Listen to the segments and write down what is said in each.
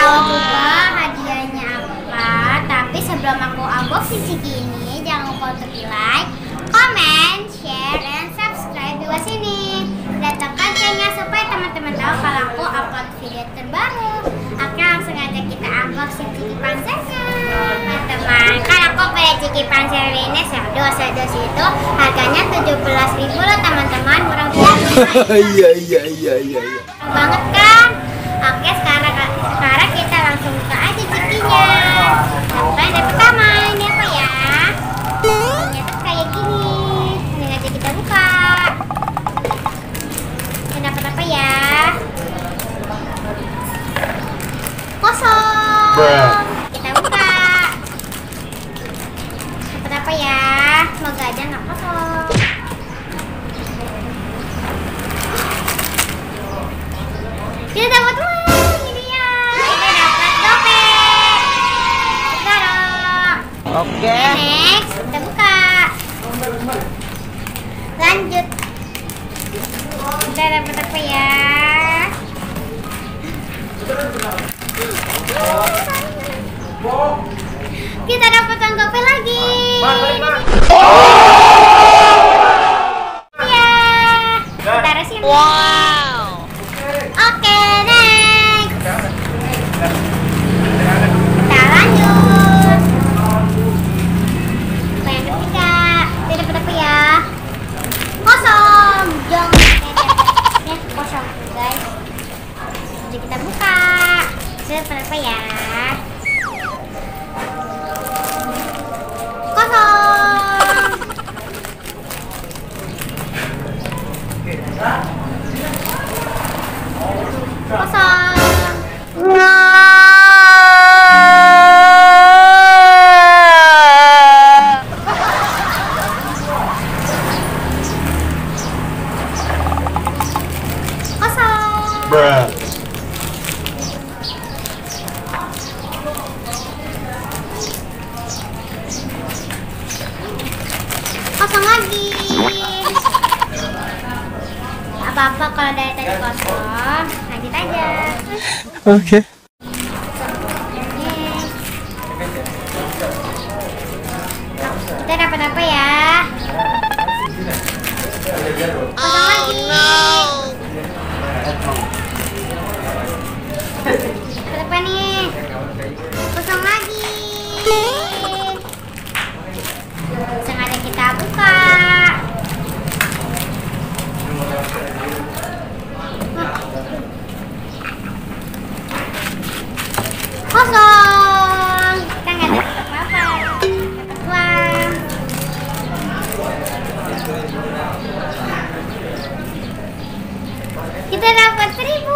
tahu juga hadiahnya apa. Tapi sebelum aku unboxing Ciki ini, jangan lupa untuk di like, comment, share, dan subscribe di bawah sini. Dan tekan loncengnya supaya teman-teman tahu kalau aku upload video terbaru. Akan langsung aja kita unboxing Ciki pansernya, teman-teman. Kan aku beli Ciki panser ini sedos itu harganya 17.000 loh, teman-teman. Murah banget. Iya. Banget kan? Oke, sekarang kita langsung buka aja Cikinya. Sampai yang pertama, ini apa ya? Ini tuh kayak gini. Ini aja kita buka. Dapat apa ya? Kosong. Kita buka. Dapat apa ya? Semoga aja nggak kosong. Kita dapat oke. Next, kita buka. Lanjut. Kita dapat apa ya? Kita dapat tanggapan lagi. Iya. Taruh sini. Wow. Oke, next. Kita lanjut. Berapa ya? Kosong. Kosong. Kosong. Kosong lagi. Apa-apa kalau dari tadi kosong, lanjut aja. Oke. Kita dapat apa ya? Kosong lagi. Dapat apa nih? Kosong lagi. Kosong. Kita nggak dapat apa-apa. Dapat uang. Kita dapat 1.000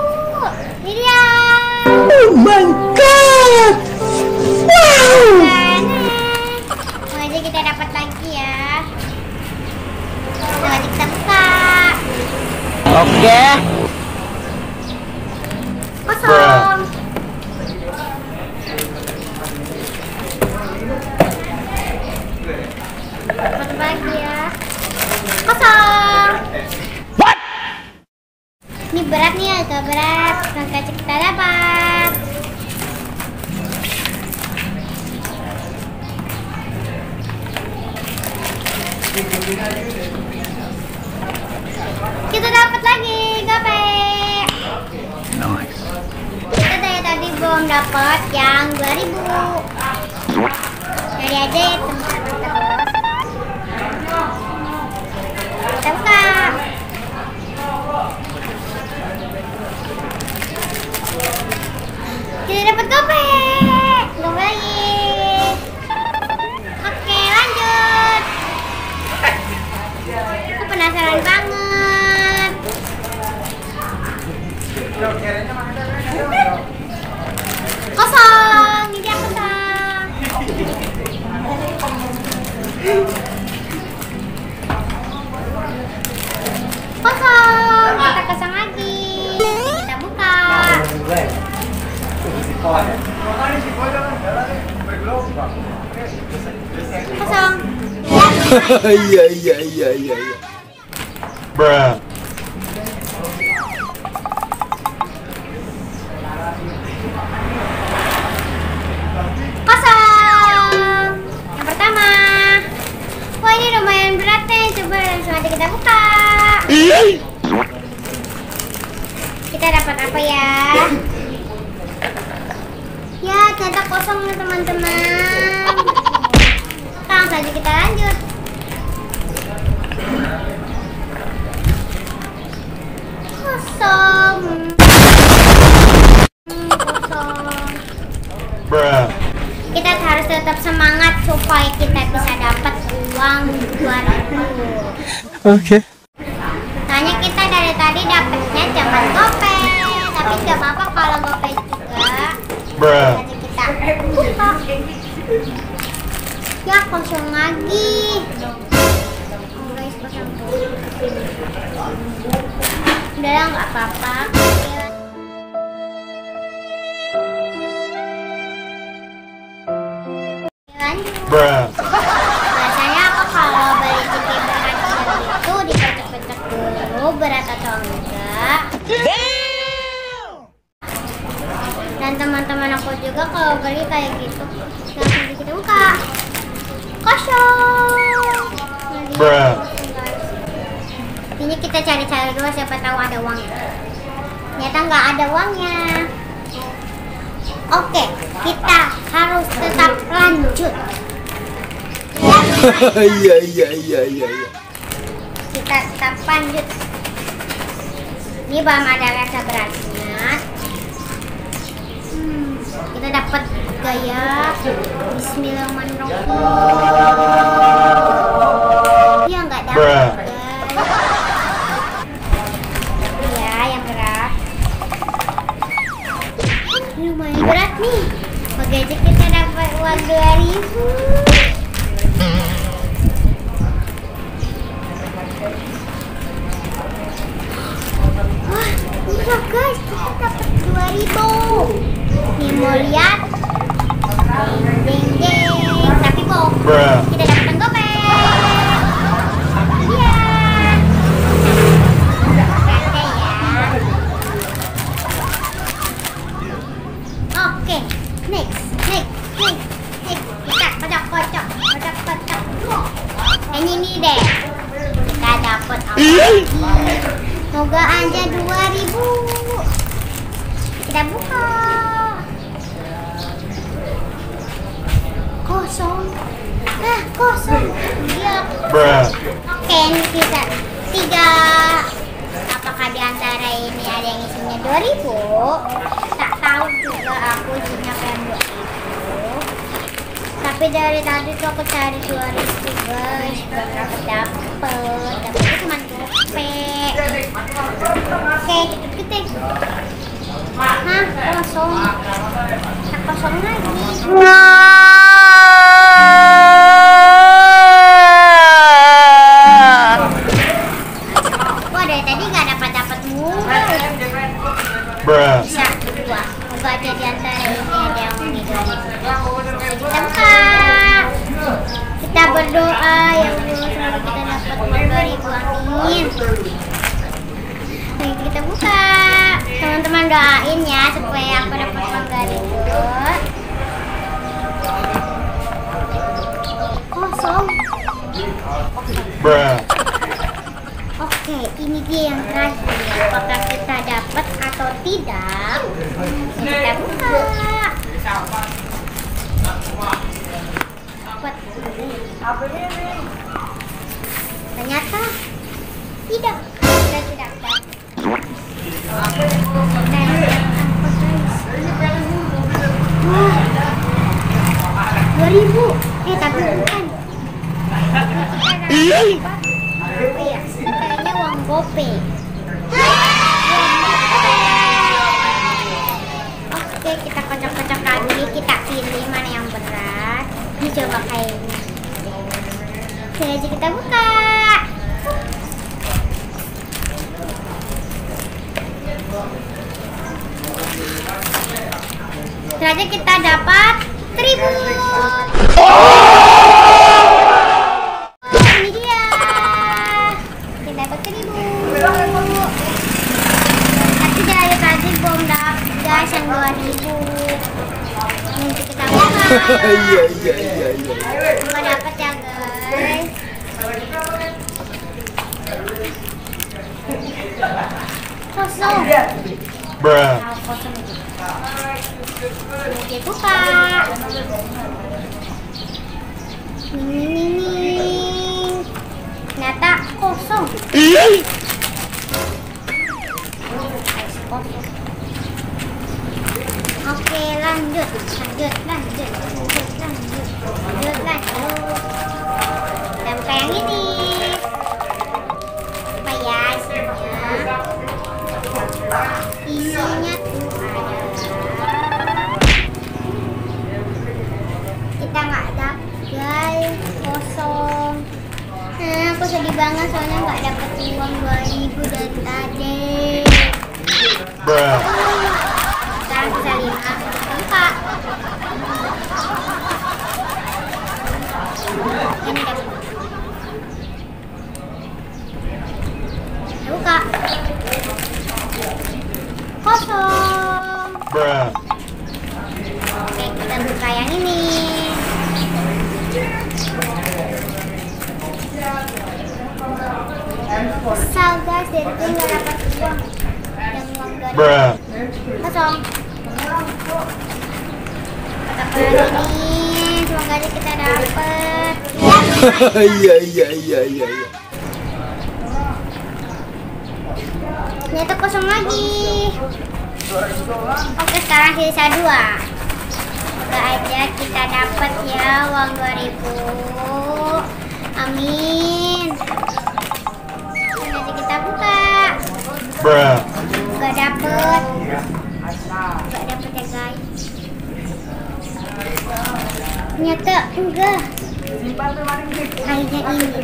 miliar. Oh my god. Wow. Mau aja kita dapat lagi ya. Mau aja kita buka. Oke. Kosong. Ini berat nih, agak berat. Semoga kita dapat. Kita dapat lagi, gope. Nice. Kita dari tadi belum dapat yang 2.000. Dari aja ya, teman-teman. Kita buka. Kita dapat gope lagi. Oke, lanjut. Aku penasaran banget. Kosong, ini dia kosong. Kosong, kita kosong lagi. Kita buka. Kosong. Iya. Bruh. langsung aja kita buka. Kita dapat apa ya? Ya, cetak kosong ya teman-teman. Langsung aja kita lanjut. Kosong. Kita harus tetap semangat supaya kita bisa dapat uang 200. Oke. Soalnya kita dari tadi dapatnya jangan gope, tapi gak apa-apa kalau gope juga. Nanti kita buka. Ya kosong lagi. Guys kosong. Udah lah nggak apa-apa. Biasanya aku kalau beli Ciki panser itu dipecek-pecek dulu berat atau enggak. Dan teman-teman aku juga kalau beli kayak gitu langsung kita buka. Kosong. Ini kita cari-cari dulu siapa tahu ada uangnya. Ternyata nggak ada uangnya. Oke, kita harus tetap lanjut. Iya. Kita tetap lanjut. Ini belum ada rasa beratnya. Kita dapat gaya Bismillahirrahmanirrahim. Iya nggak dapat. Iya yang berat. Ini lumayan berat nih. Bagaimana kita dapat uang 2000? Wah guys, kita dapat 2000. Nih mau lihat. Deng-deng. Tapi kok kita dapat gopay. Iya. Oke ya. Oke, next. Kita kocok. Ini nih deh. Kita dapat apa? Semoga aja 2000. Kita buka. Kosong. Nah, kosong. Iya. Oke, ini kita 3. Apakah di antara ini ada yang isinya 2000? Tak tahu juga aku isinya kayak 2000. Tapi dari tadi tuh aku cari 2000 guys, belum dapet. Dapetnya cuma gope. Oke, ketik. Nah, kosong. Kita kosong lagi. Wah, dari tadi nggak dapat mulu. Bisa 2. Coba aja di antara ini ada yang mau dijualin. Kita buka. Kita berdoa yang semoga kita dapat Rp 2000. Amin. Kita buka. Teman-teman doain ya supaya aku dapat uang 2000. Kosong. Oke, ini dia yang terakhir. Apakah kita dapat atau tidak? Kita buka. Ternyata tidak. Tapi bukan. Kayaknya uang gope. Oke, kita kocok-kocok lagi. Kita pilih mana yang berat. Ini coba kayaknya. Oke, aja kita buka. Ternyata kita dapat 1000. Ini dia. Kita dapat 1000. Tapi dari tadi belum dapat guys yang 2000. Nanti kita buka. Iya. Cuma dapat ya guys. Bruh. Oke, buka. Ternyata kosong. Oke, lanjut. Dan buka yang ini. Apa ya isinya? Isinya tuh ada. Kita nggak dapat, guys, kosong. Aku sedih banget soalnya nggak dapat uang 2.000 dari tadi. Sekarang bisa lihat buka. Ini dapat. Buka. Kosong. Oke, kita buka yang ini. Kesal guys, dari itu nggak dapat uang. Kosong. Kita buka ini, semoga aja kita dapat. Iya. Ternyata kosong lagi. Oke, sekarang sisa 2. Semoga aja kita dapat ya uang 2.000. Amin. Nanti kita buka. Gak dapet ya guys. Ternyata enggak. Akhirnya ini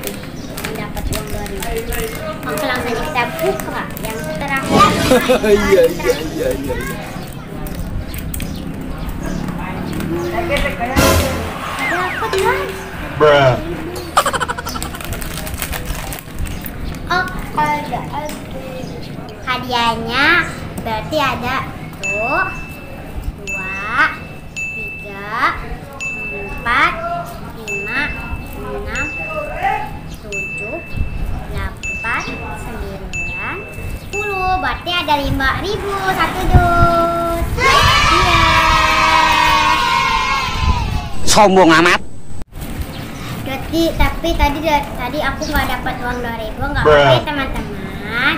dapat uang 2.000. Oke, langsung aja kita buka yang terakhir. Iya. Dapat guys. Oke, hadiahnya berarti ada 1, 2, 3, 4, 5, 6, 7, 8, 9, 10. Berarti ada 5.000 satu dus. Sombong amat. Tapi tadi aku nggak dapat uang 2.000, nggak apa-apa ya teman-teman.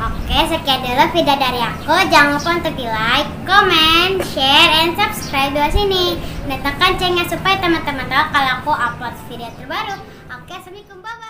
Oke, sekian dulu video dari aku. Jangan lupa untuk di like, comment, share, and subscribe di sini. Tekan loncengnya supaya teman-teman tahu kalau aku upload video terbaru. Oke, assalamualaikum, bye-bye.